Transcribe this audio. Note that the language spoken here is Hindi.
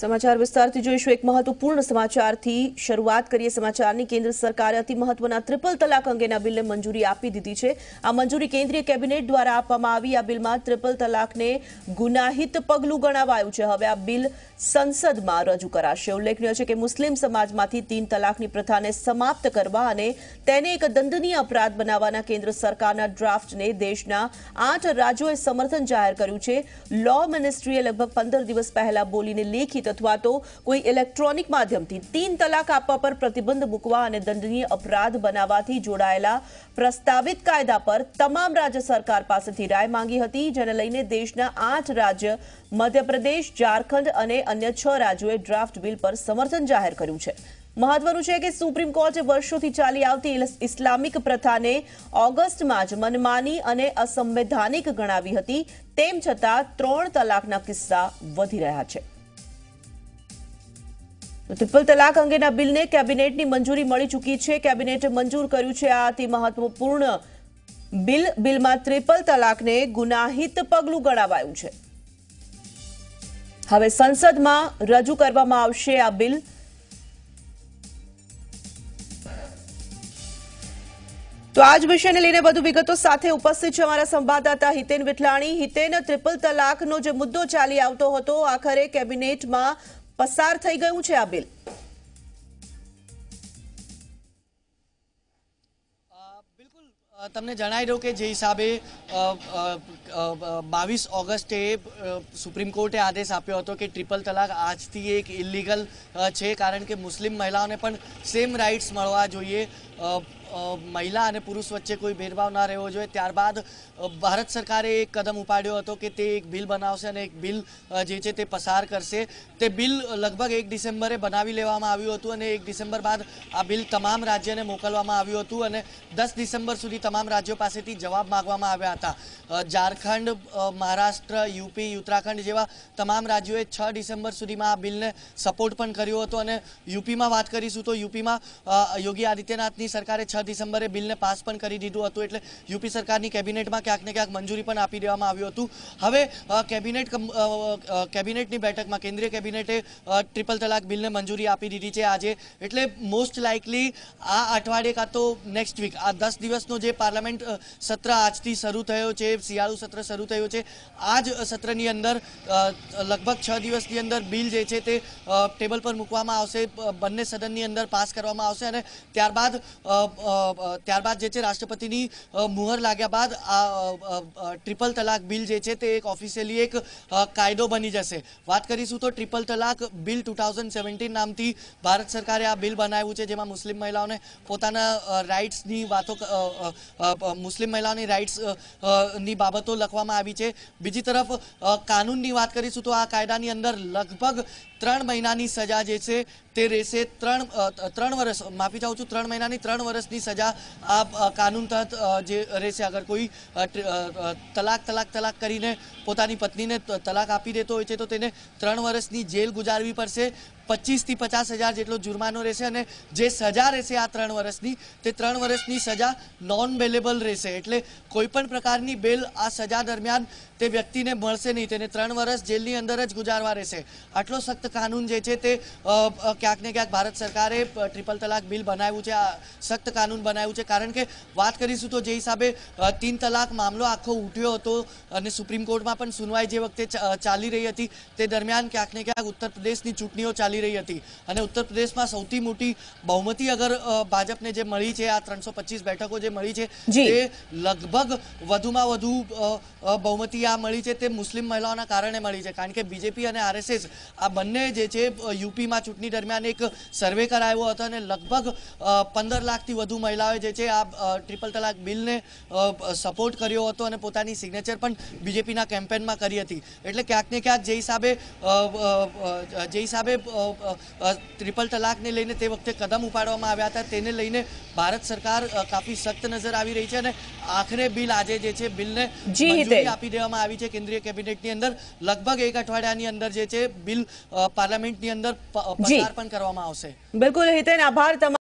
સમાચાર વિસ્તારથી જોઈશું એક મહત્વપૂર્ણ સમાચારથી શરૂઆત કરીએ સમાચારની કેન્દ્ર સરકારે અતિ મહત્વના ટ્રિપલ તલાક અંગેના બિલને મંજૂરી આપી દીધી છે આ મંજૂરી કેન્દ્રીય કેબિનેટ દ્વારા આપવામાં આવી આ બિલમાં ટ્રિપલ તલાકને ગુનાહિત પગલું ગણાવાયું છે હવે આ બિલ સંસદમાં રજૂ કરાશે ઉલ્લેખનીય છે કે મુસ્લિમ સમાજમાંથી 3 તલાકની પ્રથાને સમાપ્ત કરવા અને તેને એક દંડનીય અપરાધ બનાવવાના કેન્દ્ર સરકારના ડ્રાફ્ટને દેશના 8 રાજ્યોએ સમર્થન જાહેર કર્યું છે લો મિનિસ્ટ્રીએ લગભગ 15 દિવસ પહેલા બોલીને લેખિત अथवा तो कोई इलेक्ट्रॉनिक माध्यम थी 3 तलाक आपवा पर प्रतिबंध मुकवा और दंडनीय अपराध बनावाथी जोड़ायेला प्रस्तावित कायदा पर तमाम राज्य सरकार पासेथी राय मांगी हती जेने लईने देशना 8 राज्य मध्य प्रदेश झारखंड अने अन्य 6 राज्योए ड्राफ्ट बिल पर समर्थन जाहिर कर्युं छे महत्वनुं छे के सुप्रीम कोर्टे वर्षोथी चाली आवती इस्लामिक प्रथाने ऑगस्ट मां ज मनमानी अने असंवैधानिक गणावी हती तेम छतां 3 तलाकना किस्सा वधी रह्या छे ट्रिपल तलाक अंगेना बिल ने कैबिनेट की मंजूरी मिली चूकी है कैबिनेटे मंजूर कर्यु छे आ अति महत्वपूर्ण बिल बिल में ट्रिपल तलाक ने गुनाहित पगलू गणावायु छे हवे संसद में रजू करवामां आवशे आ बिल तो आज विषय ने लीने बधु विगतो साथे उपस्थित छे अमारा संवाददाता हितेन विठलाणी हितेन ट्रिपल तलाक नो जे मुद्दो चाली आवतो हतो आखरे कैबिनेट में पसार थई गयुं छे आ बिल बिल्कुल तमने जणावी दो के जे हिसाबे 22 ऑगस्टे सुप्रीम कोर्टे आदेश आप्यो हतो के ट्रिपल तलाक आज थी एक इलीगल छे कारण के मुस्लिम महिलाओने पण सेम राइट्स मळवा जोईए महिला और पुरुष वच्चे कोई भेदभाव न रहो जो त्यारबाद भारत सरकारे एक कदम उपाड्यो हतो के ते एक बिल बनावशे अने एक बिल जे छे ते पसार करशे ते बिल लगभग 1 डिसेम्बरे बनावी लेवामां आव्युं हतुं अने 1 डिसेम्बर बाद आ बिल तमाम राज्योने मोकलवामां आव्युं हतुं अने 10 डिसेम्बर सुधी तमाम राज्यों पासेथी जवाब मांगवामां आव्या हता झारखंड महाराष्ट्र यूपी उत्तराखंड जेवा तमाम राज्योए 6 डिसेम्बर सुधीमां आ बिलने सपोर्ट पण कर्यो हतो अने यूपीमां वात करीशुं तो यूपीमां योगी आदित्यनाथनी सरकारे 6 डिसेम्बरे बिलने पास पण करी दीधुं हतुं एटले यूपी सरकारनी केबिनेटमां क्यांक ने क्यांक मंजूरी पण आपी देवामां आव्युं हतुं हवे केबिनेटनी बेठकमां केंद्रीय केबिनेटे ट्रिपल तलाक बिलने मंजूरी आपी दीधी छे आजे एटले मोस्ट लाइकली आ अठवाडिये का तो नेक्स्ट वीक आ 10 દિવસनो जे पार्लामेंट सत्र आजथी शरू थयो छे शियाळु सत्र शरू थयो छे आज सत्रनी अंदर लगभग 6 દિવસनी अंदर बिल जे छे ते टेबल पर मूकवामां आवशे बंने सदननी अंदर पास करवामां आवशे अने त्यारबाद त्यारबाद राष्ट्रपतिनी मुहर लाग्या बाद ट्रिपल तलाक बिल जे छे ते एक ऑफिशियली एक कायदो बनी जशे बात करीशुं तो ट्रिपल तलाक बिल 2017 नामथी भारत सरकारे आ बिल बनाव्युं छे जेमां मुस्लिम महिलाओने पोताना राइट्सनी वातो मुस्लिम महिलाओनी राइट्स नी बाबतो लखवामां आवी छे बीजी तरफ कानूननी वात करीशुं तो आ कायदानी अंदर लगभग 3 મહિનાની સજા જે છે તે રહેશે 3 વર્ષ માફી ચાહું છું 3 મહિનાની 3 વર્ષની સજા આ કાનૂન તહત જે રહેશે અગર કોઈ તલાક કરીને પોતાની પત્નીને તલાક આપી દેતો હોય છે તો તેને 3 વર્ષની જેલ ગુજારવી પડશે 25 થી 50 હજાર જેટલો જુર્માનો રહેશે અને જે સજા રહેશે આ 3 વર્ષની તે 3 વર્ષની સજા નોન બેલેબલ રહેશે એટલે કોઈપણ પ્રકારની બેલ આ સજા દરમિયાન તે વ્યક્તિને મળશે નહીં તેને 3 વર્ષ જેલની અંદર જ ગુજારવા રહેશે આટલો સખ્ત કાનૂન જે છે તે ક્યાંક ને ક્યાંક ભારત સરકારે ટ્રિપલ તલાક બિલ બનાવ્યું છે આ સખ્ત કાનૂન બનાવ્યું છે કારણ કે વાત કરીશું તો જે હિસાબે 3 તલાક મામલો આખો ઉઠ્યો હતો અને સુપ્રીમ કોર્ટમાં પણ સુનવાઈ જે વખતે ચાલી રહી હતી તે દરમિયાન ક્યાંક ને ક્યાંક ઉત્તર પ્રદેશની ચૂંટણીઓ ચાલી रही थी और उत्तर प्रदेश में सौथी मोटी बहुमती अगर भाजप ने जे मिली है आ 325 बैठकों जे मिली है लगभग वधुमां वधु बहुमती आ मिली है मुस्लिम महिलाओं कारण मिली है कारण के बीजेपी और आरएसएस आ बने यूपी में चूंटणी दरमियान एक सर्वे करायो हतो अने लगभग 15 लाख थी वधु महिलाओं जे आ ट्रिपल तलाक बिल ने सपोर्ट कर्यो हतो अने पोतानी सिग्नेचर पण बीजेपी ना केम्पेन में करी हती एटले क्यांक ने क्यांक जे हिसाबे ट्रिपल तलाक ने लईने ते वखते कदम उपाड़वामां आव्या हता तेने लईने भारत सरकार काफी सख्त नजर आवी रही छे अने आखरे बिल आजे जे छे बिलने मंजूरी आपी देवामां आवी छे केंद्रीय केबिनेटनी अंदर लगभग 1 अठवाडियानी अंदर जे छे बिल पार्लामेंटनी अंदर पसार पण करवामां आवशे बिल्कुल हितेन आभार।